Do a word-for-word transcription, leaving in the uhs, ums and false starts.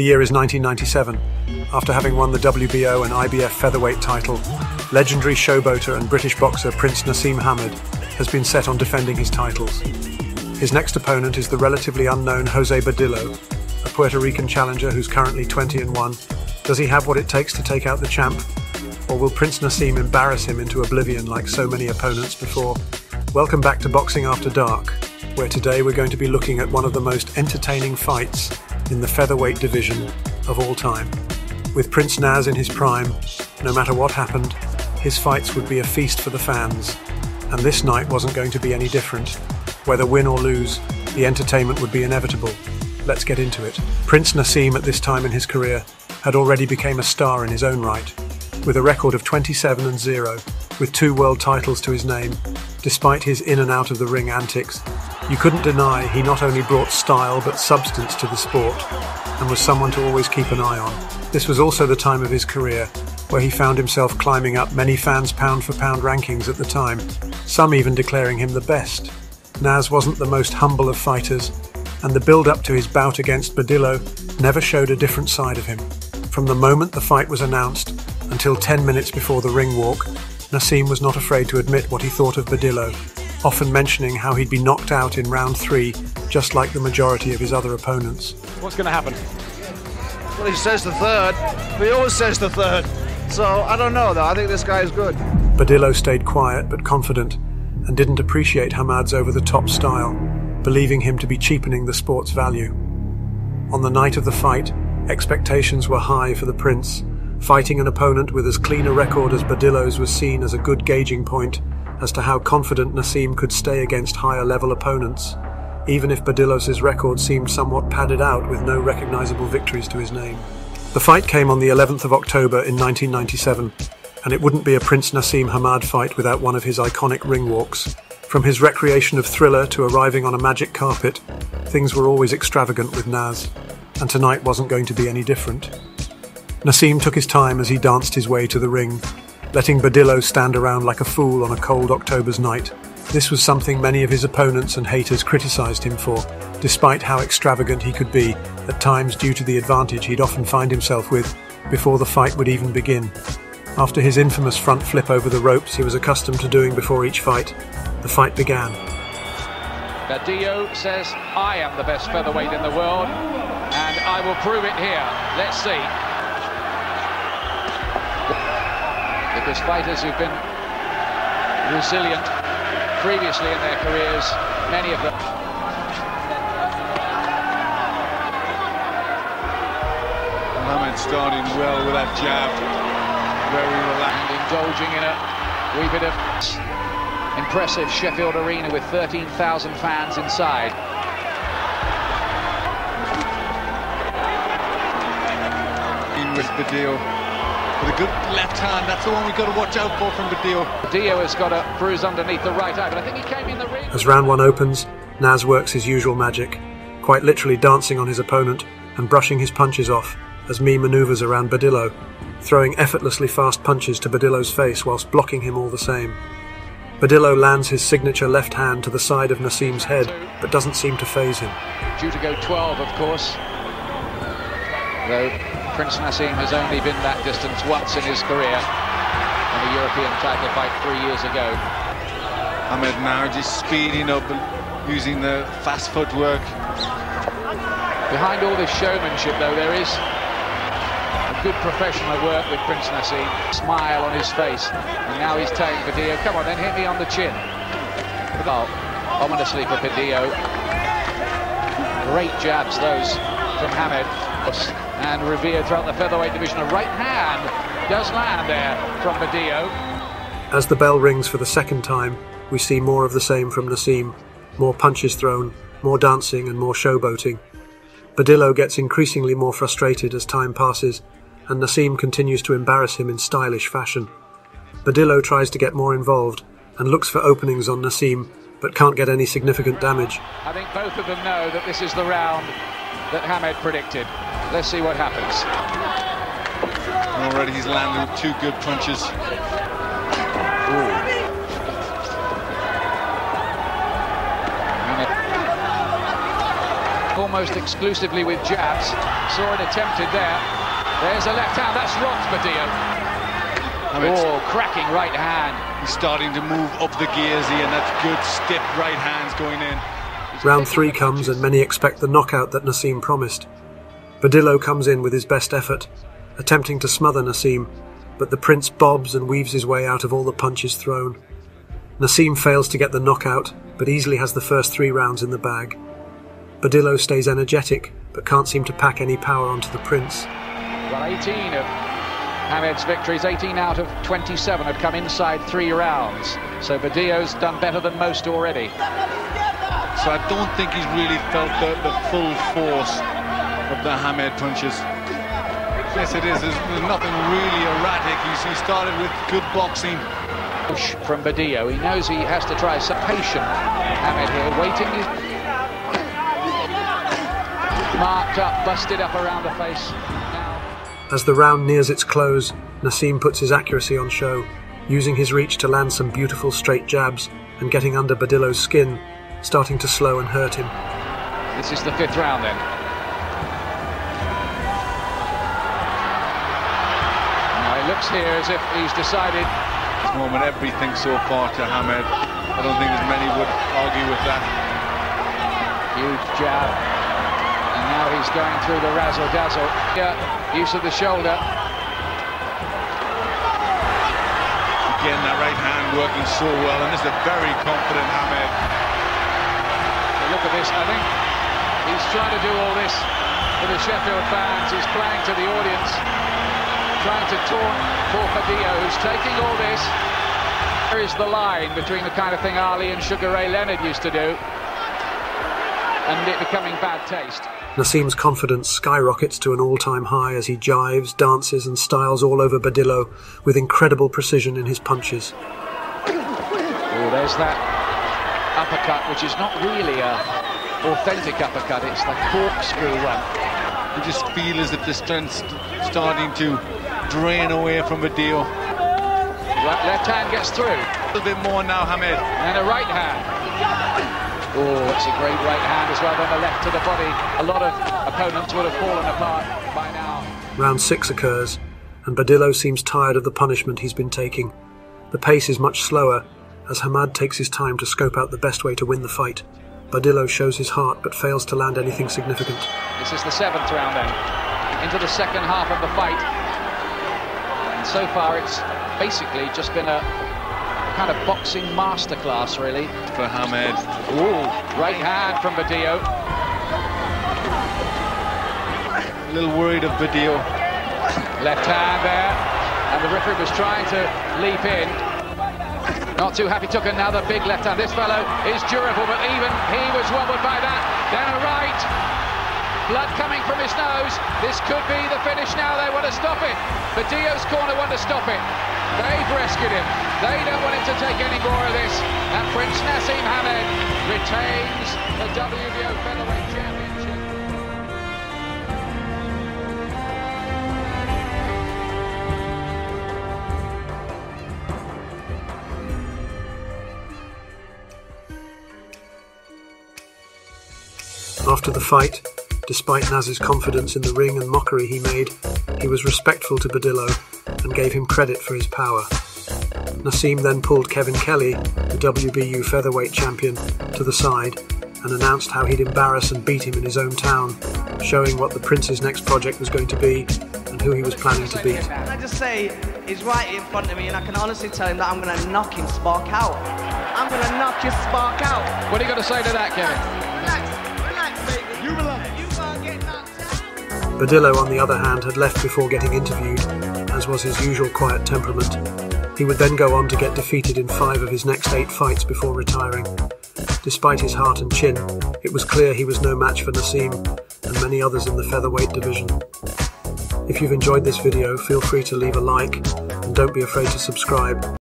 The year is nineteen ninety-seven. After having won the W B O and I B F featherweight title, legendary showboater and British boxer Prince Naseem Hamed has been set on defending his titles. His next opponent is the relatively unknown Jose Badillo, a Puerto Rican challenger who's currently twenty and one. Does he have what it takes to take out the champ? Or will Prince Naseem embarrass him into oblivion like so many opponents before? Welcome back to Boxing After Dark, where today we're going to be looking at one of the most entertaining fights in the featherweight division of all time. With Prince Naz in his prime, no matter what happened, his fights would be a feast for the fans. And this night wasn't going to be any different. Whether win or lose, the entertainment would be inevitable. Let's get into it. Prince Naseem at this time in his career had already become a star in his own right, with a record of twenty-seven and zero, with two world titles to his name. Despite his in and out of the ring antics, you couldn't deny he not only brought style but substance to the sport, and was someone to always keep an eye on. This was also the time of his career where he found himself climbing up many fans' pound-for-pound rankings at the time, some even declaring him the best. Naz wasn't the most humble of fighters, and the build-up to his bout against Badillo never showed a different side of him. From the moment the fight was announced until ten minutes before the ring walk, Naseem was not afraid to admit what he thought of Badillo, often mentioning how he'd be knocked out in round three, just like the majority of his other opponents. What's going to happen? Well, he says the third. He always says the third. So, I don't know, though. I think this guy is good. Badillo stayed quiet but confident, and didn't appreciate Hamed's over-the-top style, believing him to be cheapening the sport's value. On the night of the fight, expectations were high for the Prince. Fighting an opponent with as clean a record as Badillo's was seen as a good gauging point as to how confident Naseem could stay against higher-level opponents, even if Badillo's record seemed somewhat padded out with no recognizable victories to his name. The fight came on the eleventh of October in nineteen ninety-seven, and it wouldn't be a Prince Naseem Hamed fight without one of his iconic ring walks. From his recreation of Thriller to arriving on a magic carpet, things were always extravagant with Naz, and tonight wasn't going to be any different. Naseem took his time as he danced his way to the ring, letting Badillo stand around like a fool on a cold October's night. This was something many of his opponents and haters criticized him for, despite how extravagant he could be, at times due to the advantage he'd often find himself with, before the fight would even begin. After his infamous front flip over the ropes he was accustomed to doing before each fight, the fight began. Badillo says, "I am the best featherweight in the world, and I will prove it here. Let's see." Because fighters who've been resilient previously in their careers, many of them. Hamed starting well with that jab, very relaxed, indulging in a wee bit of impressive Sheffield Arena with thirteen thousand fans inside. In with Badillo. With a good left hand, that's the one we've got to watch out for from Badillo. Badillo has got a bruise underneath the right eye, but I think he came in the ring. As round one opens, Naz works his usual magic, quite literally dancing on his opponent and brushing his punches off as Mee manoeuvres around Badillo, throwing effortlessly fast punches to Badillo's face whilst blocking him all the same. Badillo lands his signature left hand to the side of Naseem's head, but doesn't seem to faze him. Due to go twelve, of course. Though Prince Naseem has only been that distance once in his career, in a European title fight three years ago. Hamed now just speeding up and using the fast footwork. Behind all this showmanship, though, there is a good professional work with Prince Naseem. Smile on his face, and now he's telling Badillo, "Come on, then hit me on the chin." Oh, ominously for Badillo. Great jabs, those from Hamed. And revered throughout the featherweight division, a right hand does land there from Badillo. As the bell rings for the second time, we see more of the same from Naseem. More punches thrown, more dancing and more showboating. Badillo gets increasingly more frustrated as time passes, and Naseem continues to embarrass him in stylish fashion. Badillo tries to get more involved and looks for openings on Naseem, but can't get any significant damage. I think both of them know that this is the round that Hamed predicted. Let's see what happens. Already he's landed with two good punches. Ooh. Hamed almost exclusively with jabs. Saw it attempted there. There's a left hand. That's rocked Badillo. Oh, cracking right hand. He's starting to move up the gears here, and that's good stiff right hands going in. Round three comes, and many expect the knockout that Naseem promised. Badillo comes in with his best effort, attempting to smother Naseem, but the Prince bobs and weaves his way out of all the punches thrown. Naseem fails to get the knockout, but easily has the first three rounds in the bag. Badillo stays energetic, but can't seem to pack any power onto the Prince. Well, eighteen of Hamed's victories, eighteen out of twenty-seven, have come inside three rounds. So Badillo's done better than most already. So I don't think he's really felt the, the full force of the Hamed punches. Yes, it is. There's, there's nothing really erratic. He started with good boxing. Push from Badillo. He knows he has to try some patient. Hamed here waiting. Marked up, busted up around the face. As the round nears its close, Naseem puts his accuracy on show, using his reach to land some beautiful straight jabs and getting under Badillo's skin, starting to slow and hurt him. This is the fifth round then. Now it looks here as if he's decided at this moment everything so far to Hamed. I don't think as many would argue with that. Huge jab. And now he's going through the razzle-dazzle. Yeah, use of the shoulder. Again, that right hand working so well, and this is a very confident Hamed. Look at this. I think he's trying to do all this for the Sheffield fans. He's playing to the audience, trying to taunt for Badillo, who's taking all this. There is the line between the kind of thing Ali and Sugar Ray Leonard used to do and it becoming bad taste. Naseem's confidence skyrockets to an all-time high as he jives, dances and styles all over Badillo with incredible precision in his punches. Oh, there's that uppercut, which is not really a authentic uppercut. It's the corkscrew one. You just feel as if the strength's starting to drain away from Badillo. Right, left hand gets through. A little bit more now, Hamed. And a right hand. Oh, it's a great right hand as well. Then the left to the body. A lot of opponents would have fallen apart by now. Round six occurs, and Badillo seems tired of the punishment he's been taking. The pace is much slower, as Hamed takes his time to scope out the best way to win the fight. Badillo shows his heart but fails to land anything significant. This is the seventh round then, into the second half of the fight. And so far it's basically just been a kind of boxing masterclass really. For Hamed. Ooh, right hand from Badillo. A little worried of Badillo. Left hand there, and the referee was trying to leap in. Not too happy, took another big left hand. This fellow is durable, but even he was wobbled by that. Then a right. Blood coming from his nose. This could be the finish now. They want to stop it. Badillo's corner want to stop it. They've rescued him. They don't want him to take any more of this. And Prince Naseem Hamed retains the W B O Featherweight Championship. After the fight, despite Naz's confidence in the ring and mockery he made, he was respectful to Badillo and gave him credit for his power. Naseem then pulled Kevin Kelly, the W B U featherweight champion, to the side and announced how he'd embarrass and beat him in his own town, showing what the Prince's next project was going to be and who he was planning to beat. Can I just say, he's right in front of me and I can honestly tell him that I'm going to knock his spark out. I'm going to knock his spark out. What are you going to say to that, Kevin? Badillo, on the other hand, had left before getting interviewed, as was his usual quiet temperament. He would then go on to get defeated in five of his next eight fights before retiring. Despite his heart and chin, it was clear he was no match for Naseem and many others in the featherweight division. If you've enjoyed this video, feel free to leave a like and don't be afraid to subscribe.